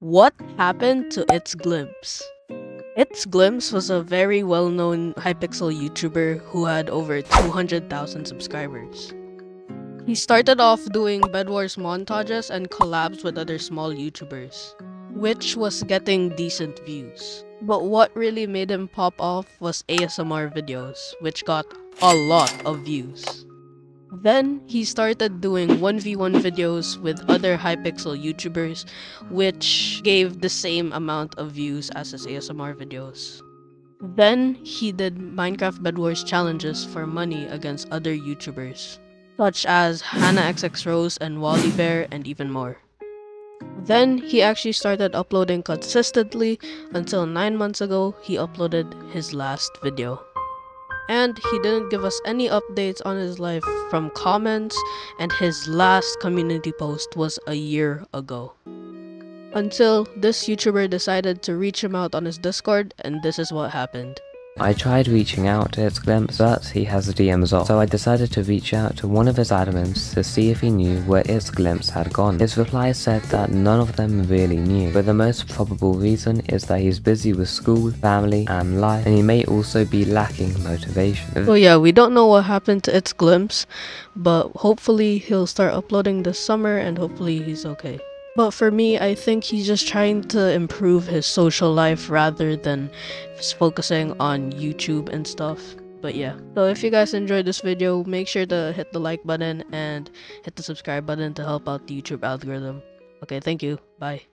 What happened to ItzGlimpse? ItzGlimpse was a very well-known Hypixel YouTuber who had over 200,000 subscribers. He started off doing Bedwars montages and collabs with other small YouTubers, which was getting decent views. But what really made him pop off was ASMR videos, which got a lot of views. Then, he started doing 1v1 videos with other Hypixel YouTubers, which gave the same amount of views as his ASMR videos. Then, he did Minecraft Bedwars challenges for money against other YouTubers, such as HannaXXRose and WallyBear, and even more. Then, he actually started uploading consistently until 9 months ago, he uploaded his last video. And he didn't give us any updates on his life from comments, and his last community post was a year ago. Until this YouTuber decided to reach him out on his Discord, and this is what happened. I tried reaching out to ItzGlimpse, but he has the DMs off, so I decided to reach out to one of his admins to see if he knew where ItzGlimpse had gone. His reply said that none of them really knew, but the most probable reason is that he's busy with school, family, and life, and he may also be lacking motivation. So yeah, we don't know what happened to ItzGlimpse, but hopefully he'll start uploading this summer and hopefully he's okay. But for me, I think he's just trying to improve his social life rather than just focusing on YouTube and stuff. But yeah. So if you guys enjoyed this video, make sure to hit the like button and hit the subscribe button to help out the YouTube algorithm. Okay, thank you. Bye.